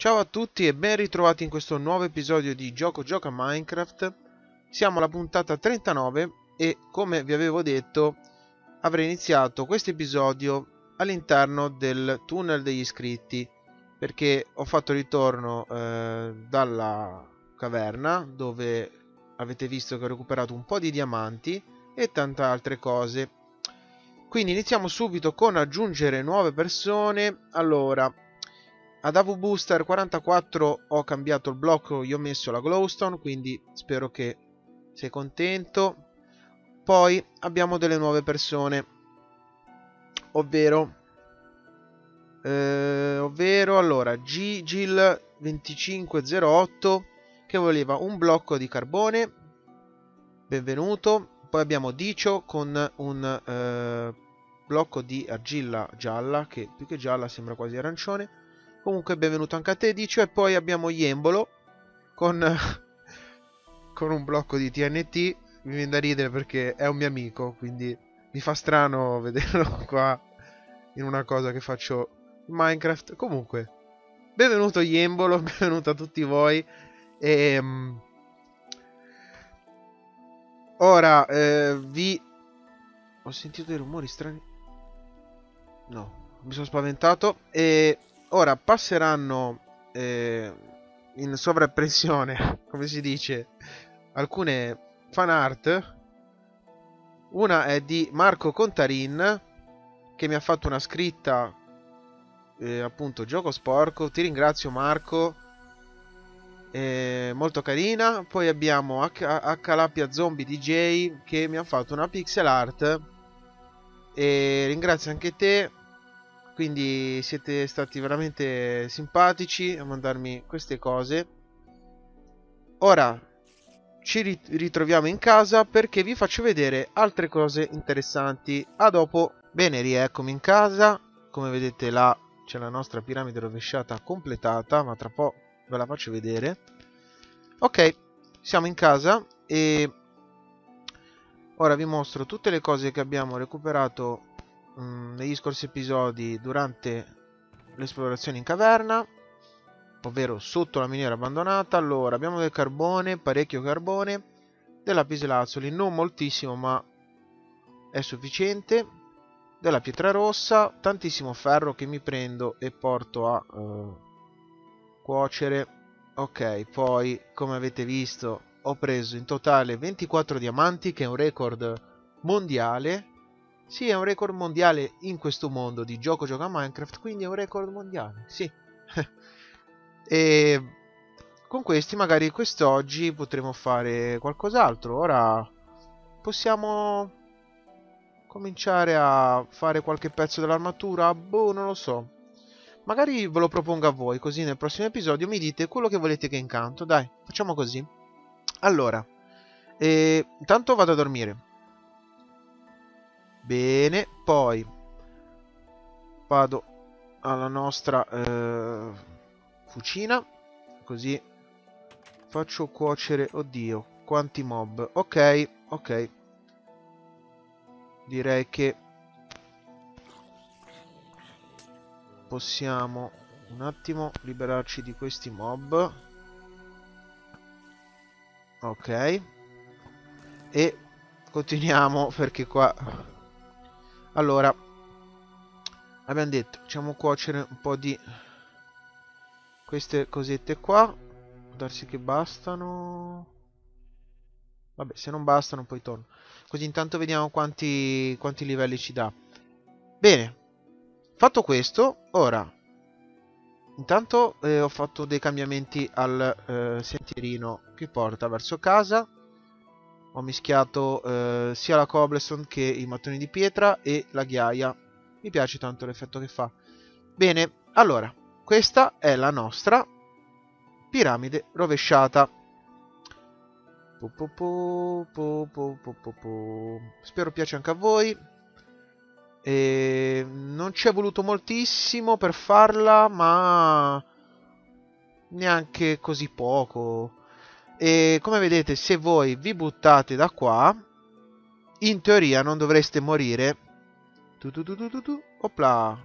Ciao a tutti e ben ritrovati in questo nuovo episodio di Gioco Gioca Minecraft. Siamo alla puntata 39 e, come vi avevo detto, avrei iniziato questo episodio all'interno del tunnel degli iscritti, perché ho fatto ritorno dalla caverna dove avete visto che ho recuperato un po' di diamanti e tante altre cose. Quindi iniziamo subito con aggiungere nuove persone. Allora, ad Avu Booster 44 ho cambiato il blocco, gli ho messo la glowstone, quindi spero che sei contento. Poi abbiamo delle nuove persone, ovvero allora Gigil2508, che voleva un blocco di carbone, benvenuto. Poi abbiamo Dicio con un blocco di argilla gialla, che più che gialla sembra quasi arancione. Comunque benvenuto anche a te, Dicio. E poi abbiamo Iembolo con un blocco di TNT. Mi viene da ridere perché è un mio amico, quindi mi fa strano vederlo qua in una cosa che faccio in Minecraft. Comunque, benvenuto Iembolo, benvenuto a tutti voi. E ora vi... Ho sentito dei rumori strani. No, mi sono spaventato. E ora passeranno in sovraimpressione, come si dice, alcune fan art. Una è di Marco Contarin, che mi ha fatto una scritta, appunto, Gioco Sporco. Ti ringrazio, Marco, molto carina. Poi abbiamo Acalapia Zombie DJ, che mi ha fatto una pixel art, e ringrazio anche te. Quindi siete stati veramente simpatici a mandarmi queste cose. Ora ci ritroviamo in casa perché vi faccio vedere altre cose interessanti. A dopo. Bene, rieccomi in casa. Come vedete là c'è la nostra piramide rovesciata completata, ma tra poco ve la faccio vedere. Ok, siamo in casa e ora vi mostro tutte le cose che abbiamo recuperato negli scorsi episodi durante l'esplorazione in caverna, ovvero sotto la miniera abbandonata. Allora, abbiamo del carbone, parecchio carbone, della lapislazzuli, non moltissimo ma è sufficiente, della pietra rossa, tantissimo ferro che mi prendo e porto a cuocere. Ok, poi come avete visto ho preso in totale 24 diamanti, che è un record mondiale. Sì, è un record mondiale in questo mondo di Gioco Gioca Minecraft, quindi è un record mondiale, sì. E con questi magari quest'oggi potremo fare qualcos'altro. Ora possiamo cominciare a fare qualche pezzo dell'armatura, boh, non lo so. Magari ve lo propongo a voi, così nel prossimo episodio mi dite quello che volete che incanto. Dai, facciamo così. Allora, intanto vado a dormire. Bene, poi vado alla nostra cucina, così faccio cuocere, oddio, quanti mob. Ok, ok, direi che possiamo un attimo liberarci di questi mob. Ok, e continuiamo perché qua... Allora, abbiamo detto, facciamo cuocere un po' di queste cosette qua, può darsi che bastano. Vabbè, se non bastano poi torno. Così intanto vediamo quanti livelli ci dà. Bene, fatto questo, ora intanto ho fatto dei cambiamenti al sentierino che porta verso casa. Ho mischiato sia la cobblestone che i mattoni di pietra e la ghiaia. Mi piace tanto l'effetto che fa. Bene, allora, questa è la nostra piramide rovesciata. Spero piaccia anche a voi. E non ci è voluto moltissimo per farla, ma neanche così poco. E come vedete, se voi vi buttate da qua, in teoria non dovreste morire. Opla,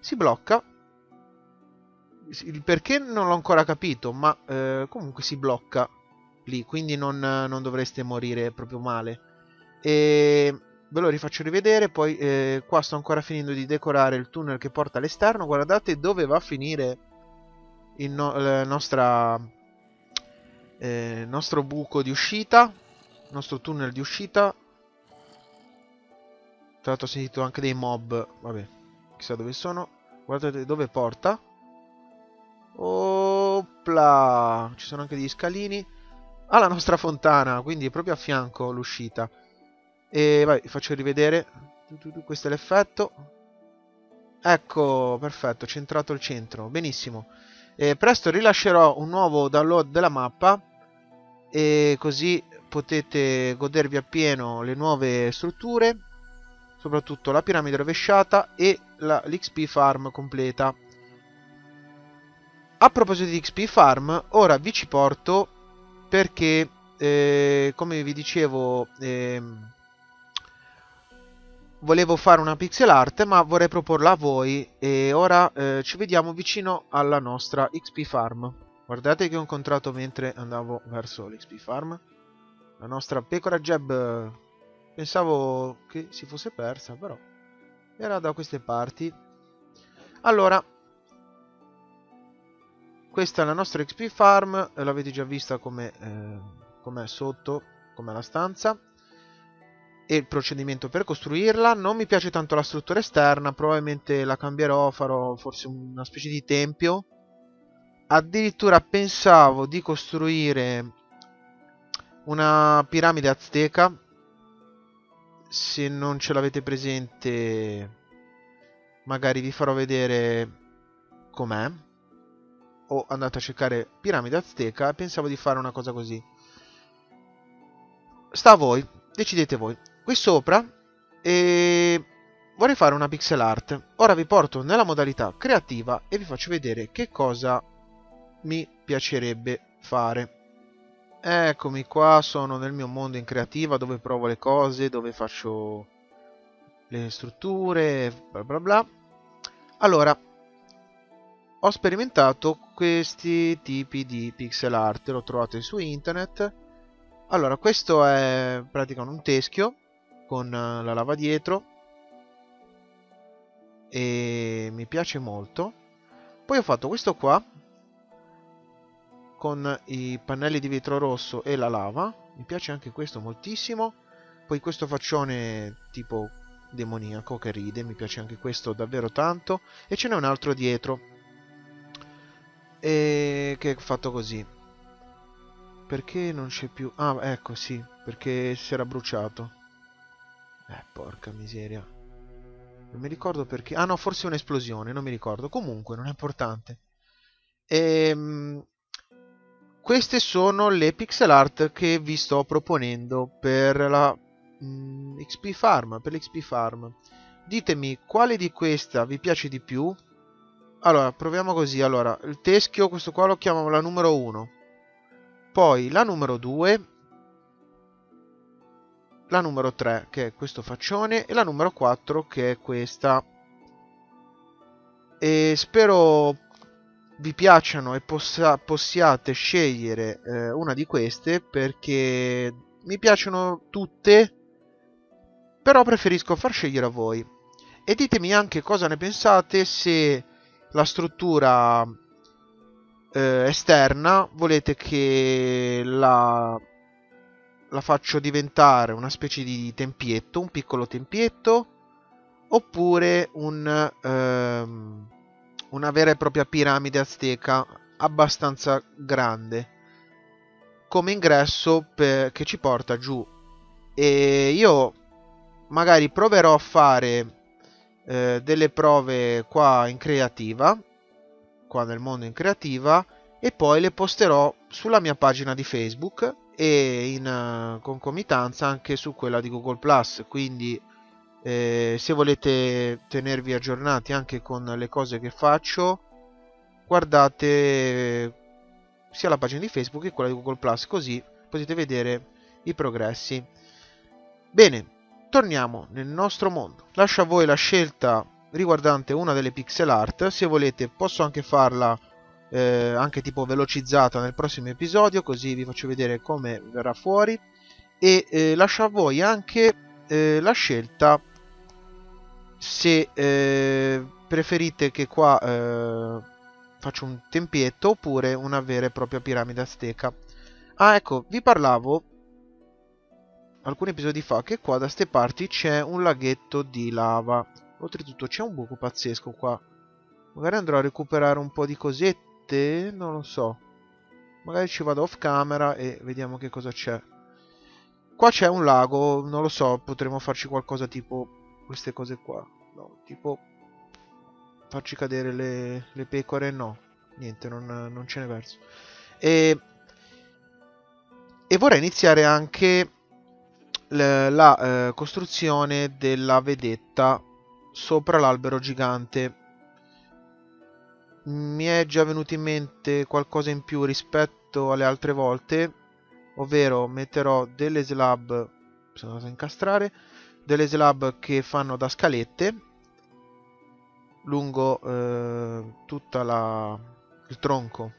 si blocca. Il perché non l'ho ancora capito, ma comunque si blocca lì, quindi non dovreste morire proprio male. E ve lo rifaccio rivedere, poi qua sto ancora finendo di decorare il tunnel che porta all'esterno. Guardate dove va a finire il nostro buco di uscita, il nostro tunnel di uscita. Tra l'altro ho sentito anche dei mob, vabbè, chissà dove sono. Guardate dove porta. Opla, ci sono anche degli scalini alla nostra fontana, quindi è proprio a fianco l'uscita. E vai, faccio rivedere. Questo è l'effetto. Ecco, perfetto, centrato il centro, benissimo. Presto rilascerò un nuovo download della mappa e così potete godervi appieno le nuove strutture, soprattutto la piramide rovesciata e l'XP farm completa. A proposito di XP farm, ora vi ci porto perché, come vi dicevo, volevo fare una pixel art, ma vorrei proporla a voi. E ora ci vediamo vicino alla nostra XP farm. Guardate che ho incontrato mentre andavo verso l'XP farm la nostra pecora Jeb. Pensavo che si fosse persa, però era da queste parti. Allora, questa è la nostra XP farm, l'avete già vista come com'è sotto, com'è la stanza e il procedimento per costruirla. Non mi piace tanto la struttura esterna, probabilmente la cambierò, farò forse una specie di tempio. Addirittura pensavo di costruire una piramide azteca. Se non ce l'avete presente, magari vi farò vedere com'è, o andate a cercare piramide azteca. Pensavo di fare una cosa così, sta a voi, decidete voi. Qui sopra vorrei fare una pixel art. Ora vi porto nella modalità creativa e vi faccio vedere che cosa mi piacerebbe fare. Eccomi qua, sono nel mio mondo in creativa, dove provo le cose, dove faccio le strutture, bla bla bla. Allora, ho sperimentato questi tipi di pixel art, lo trovate su internet. Allora, questo è in pratica un teschio con la lava dietro e mi piace molto. Poi ho fatto questo qua con i pannelli di vetro rosso e la lava, mi piace anche questo moltissimo. Poi questo faccione tipo demoniaco che ride, mi piace anche questo davvero tanto. E ce n'è un altro dietro che è fatto così. Perché non c'è più? Ah, ecco, sì, perché si era bruciato. Porca miseria, non mi ricordo perché. Ah no, forse un'esplosione, non mi ricordo. Comunque non è importante. Queste sono le pixel art che vi sto proponendo per la XP farm, per l'XP farm. Ditemi quale di questa vi piace di più. Allora, proviamo così. Allora, il teschio, questo qua lo chiamo la numero 1. Poi la numero 2. La numero 3, che è questo faccione. E la numero 4, che è questa. E spero vi piacciono e possiate scegliere una di queste, perché mi piacciono tutte, però preferisco far scegliere a voi. E ditemi anche cosa ne pensate, se la struttura esterna volete che la faccio diventare una specie di tempietto, un piccolo tempietto, oppure una vera e propria piramide azteca abbastanza grande come ingresso che ci porta giù. E io magari proverò a fare delle prove qua in creativa, qua nel mondo in creativa, e poi le posterò sulla mia pagina di Facebook e in concomitanza anche su quella di Google Plus. Quindi se volete tenervi aggiornati anche con le cose che faccio, guardate sia la pagina di Facebook che quella di Google Plus, così potete vedere i progressi. Bene, torniamo nel nostro mondo. Lascio a voi la scelta riguardante una delle pixel art. Se volete posso anche farla anche tipo velocizzata nel prossimo episodio, così vi faccio vedere come verrà fuori. E lascio a voi anche la scelta se preferite che qua faccio un tempietto oppure una vera e propria piramide azteca. Ah, ecco, vi parlavo alcuni episodi fa che qua da ste parti c'è un laghetto di lava. Oltretutto c'è un buco pazzesco qua. Magari andrò a recuperare un po' di cosette, non lo so. Magari ci vado off camera e vediamo che cosa c'è. Qua c'è un lago, non lo so, potremmo farci qualcosa tipo queste cose qua. No, tipo farci cadere le pecore, no. Niente, non ce n'è verso. E vorrei iniziare anche la costruzione della vedetta sopra l'albero gigante. Mi è già venuto in mente qualcosa in più rispetto alle altre volte, ovvero metterò delle slab, sono andato a incastrare, delle slab che fanno da scalette lungo tutta il tronco.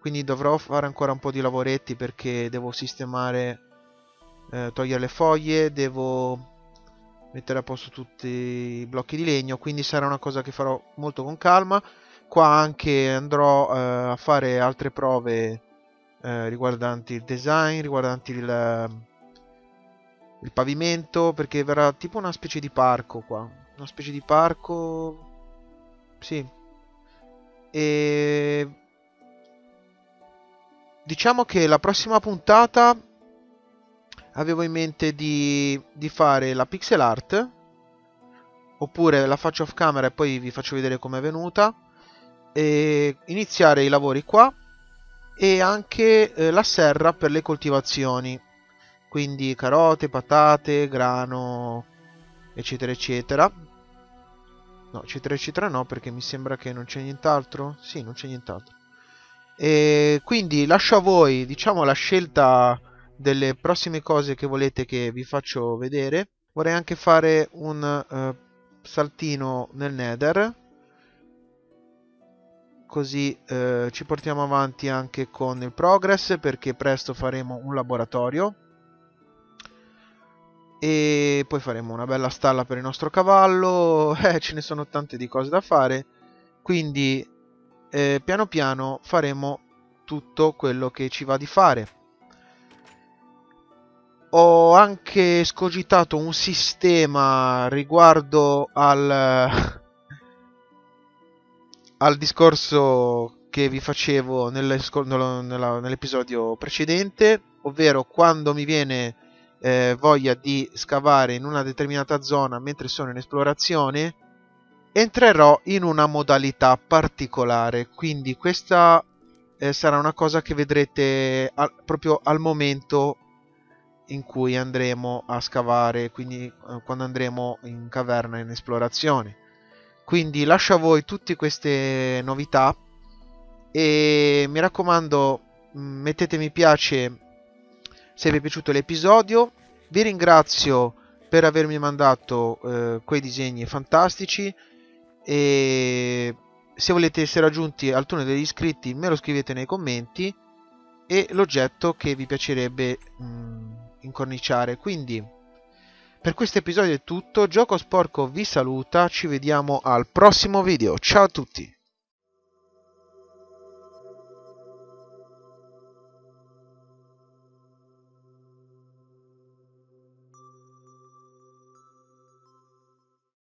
Quindi dovrò fare ancora un po' di lavoretti perché devo sistemare, togliere le foglie, devo mettere a posto tutti i blocchi di legno, quindi sarà una cosa che farò molto con calma. Qua anche andrò a fare altre prove riguardanti il design, riguardanti il pavimento, perché verrà tipo una specie di parco qua, una specie di parco, sì. E diciamo che la prossima puntata avevo in mente di fare la pixel art, oppure la faccio off camera e poi vi faccio vedere com'è venuta, e iniziare i lavori qua e anche la serra per le coltivazioni, quindi carote, patate, grano, eccetera eccetera. No, eccetera eccetera no, perché mi sembra che non c'è nient'altro. Sì, non c'è nient'altro. E quindi lascio a voi, diciamo, la scelta delle prossime cose che volete che vi faccio vedere. Vorrei anche fare un saltino nel Nether, così ci portiamo avanti anche con il progress, perché presto faremo un laboratorio e poi faremo una bella stalla per il nostro cavallo. Ce ne sono tante di cose da fare, quindi piano piano faremo tutto quello che ci va di fare. Ho anche scogitato un sistema riguardo al discorso che vi facevo nell'episodio precedente, ovvero quando mi viene voglia di scavare in una determinata zona mentre sono in esplorazione, entrerò in una modalità particolare. Quindi questa sarà una cosa che vedrete proprio al momento in cui andremo a scavare, quindi quando andremo in caverna in esplorazione. Quindi lascio a voi tutte queste novità e mi raccomando, mettete mi piace se vi è piaciuto l'episodio. Vi ringrazio per avermi mandato quei disegni fantastici, e se volete essere aggiunti al tunnel degli iscritti me lo scrivete nei commenti e l'oggetto che vi piacerebbe incorniciare. Quindi per questo episodio è tutto, Gioco Sporco vi saluta, ci vediamo al prossimo video, ciao a tutti!